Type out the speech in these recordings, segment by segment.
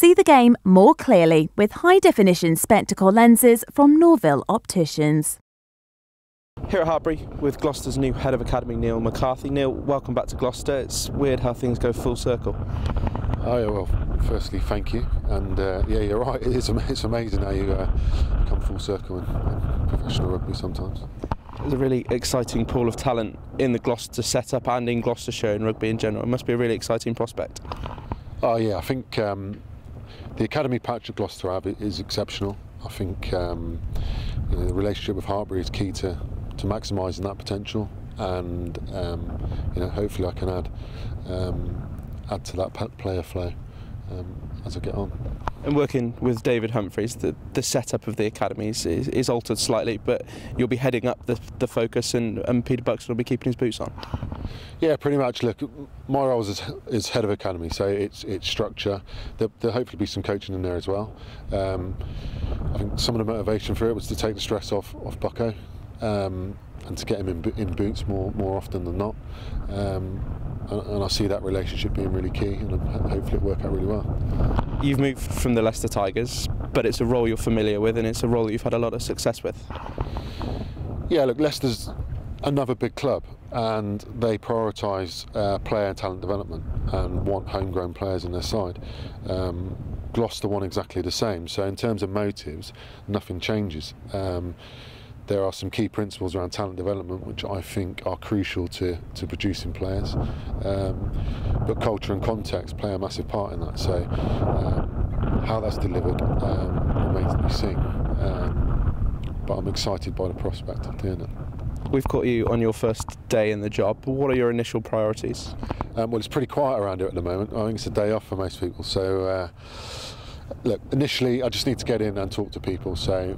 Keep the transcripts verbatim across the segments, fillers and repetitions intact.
See the game more clearly with high-definition spectacle lenses from Norville Opticians. Here at Hartbury with Gloucester's new head of academy, Neil McCarthy. Neil, welcome back to Gloucester. It's weird how things go full circle. Oh, yeah, well, firstly, thank you. And uh, yeah, you're right, it is, it's amazing how you uh, come full circle in, in professional rugby sometimes. There's a really exciting pool of talent in the Gloucester setup and in Gloucestershire and rugby in general. It must be a really exciting prospect. Oh, yeah, I think um, the academy patch at Gloucester Abbey is exceptional. I think um, you know, the relationship with Hartbury is key to to maximising that potential, and um, you know, hopefully I can add um, add to that player flow um, as I get on. And working with David Humphreys, the, the setup of the academies is, is altered slightly, but you'll be heading up the, the focus, and, and Peter Bucks will be keeping his boots on. Yeah, pretty much. Look, my role is, is head of academy, so it's it's structure. There, there'll hopefully be some coaching in there as well. Um, I think some of the motivation for it was to take the stress off off Bucko. Um, and to get him in, in boots more more often than not, um, and, and I see that relationship being really key, and hopefully it'll work out really well. You've moved from the Leicester Tigers, but it's a role you're familiar with, and it's a role that you've had a lot of success with. Yeah, look, Leicester's another big club, and they prioritise uh, player and talent development and want homegrown players on their side. Um, Gloucester want exactly the same, so in terms of motives, nothing changes. Um, There are some key principles around talent development which I think are crucial to, to producing players, um, but culture and context play a massive part in that, so um, how that's delivered um, remains to be seen, um, but I'm excited by the prospect of doing it. We've caught you on your first day in the job. What are your initial priorities? Um, well, it's pretty quiet around here at the moment. I think it's a day off for most people, so uh, look, initially I just need to get in and talk to people, so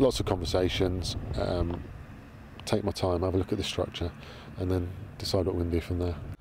lots of conversations, um, take my time, have a look at the structure, and then decide what we're going to do from there.